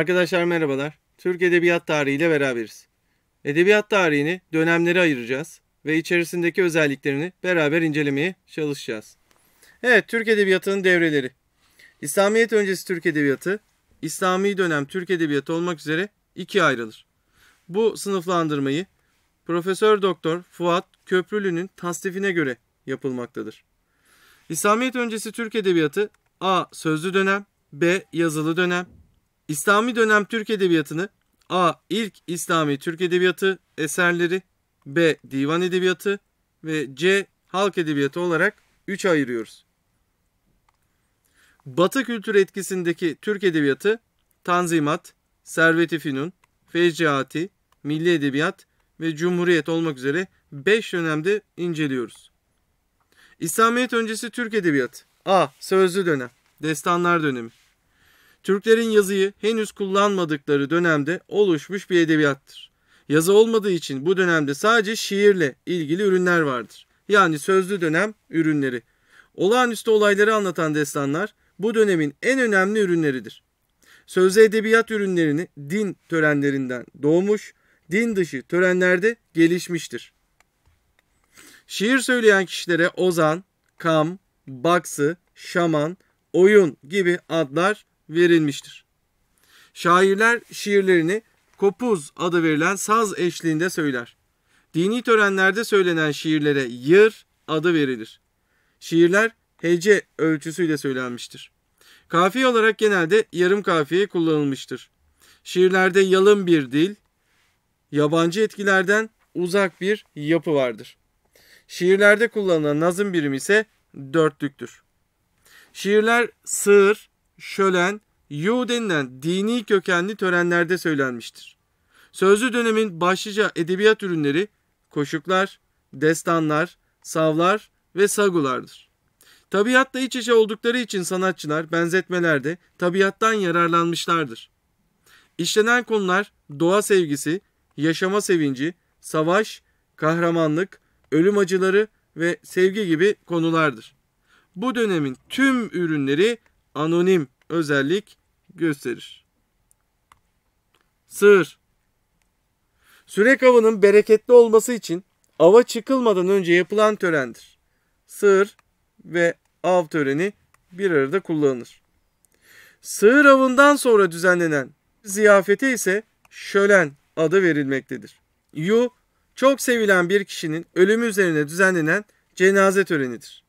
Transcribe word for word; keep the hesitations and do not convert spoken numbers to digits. Arkadaşlar merhabalar. Türk Edebiyat Tarihi ile beraberiz. Edebiyat tarihini dönemlere ayıracağız ve içerisindeki özelliklerini beraber incelemeye çalışacağız. Evet, Türk Edebiyatı'nın devreleri. İslamiyet öncesi Türk Edebiyatı, İslami dönem Türk Edebiyatı olmak üzere ikiye ayrılır. Bu sınıflandırmayı Profesör Doktor Fuat Köprülü'nün tasnifine göre yapılmaktadır. İslamiyet öncesi Türk Edebiyatı A. Sözlü dönem, B. Yazılı dönem. İslami dönem Türk Edebiyatı'nı A. İlk İslami Türk Edebiyatı eserleri, B. Divan Edebiyatı ve C. Halk Edebiyatı olarak üçe ayırıyoruz. Batı kültür etkisindeki Türk Edebiyatı Tanzimat, Servet-i Fünun, Fecr-i Ati, Milli Edebiyat ve Cumhuriyet olmak üzere beş dönemde inceliyoruz. İslamiyet öncesi Türk Edebiyatı A. Sözlü dönem, destanlar dönemi. Türklerin yazıyı henüz kullanmadıkları dönemde oluşmuş bir edebiyattır. Yazı olmadığı için bu dönemde sadece şiirle ilgili ürünler vardır. Yani sözlü dönem ürünleri. Olağanüstü olayları anlatan destanlar bu dönemin en önemli ürünleridir. Sözlü edebiyat ürünlerini din törenlerinden doğmuş, din dışı törenlerde gelişmiştir. Şiir söyleyen kişilere ozan, kam, baksı, şaman, oyun gibi adlar verilmiştir. Şairler şiirlerini kopuz adı verilen saz eşliğinde söyler. Dini törenlerde söylenen şiirlere yır adı verilir. Şiirler hece ölçüsüyle söylenmiştir. Kafiye olarak genelde yarım kafiye kullanılmıştır. Şiirlerde yalın bir dil, yabancı etkilerden uzak bir yapı vardır. Şiirlerde kullanılan nazım birimi ise dörtlüktür. Şiirler sığır, şölen, yu denilen dini kökenli törenlerde söylenmiştir. Sözlü dönemin başlıca edebiyat ürünleri koşuklar, destanlar, savlar ve sagulardır. Tabiatla iç içe oldukları için sanatçılar benzetmelerde tabiattan yararlanmışlardır. İşlenen konular doğa sevgisi, yaşama sevinci, savaş, kahramanlık, ölüm acıları ve sevgi gibi konulardır. Bu dönemin tüm ürünleri anonim özellik gösterir. Sığır. Sürek avının bereketli olması için ava çıkılmadan önce yapılan törendir. Sığır ve av töreni bir arada kullanılır. Sığır avından sonra düzenlenen ziyafete ise şölen adı verilmektedir. Yu, çok sevilen bir kişinin ölümü üzerine düzenlenen cenaze törenidir.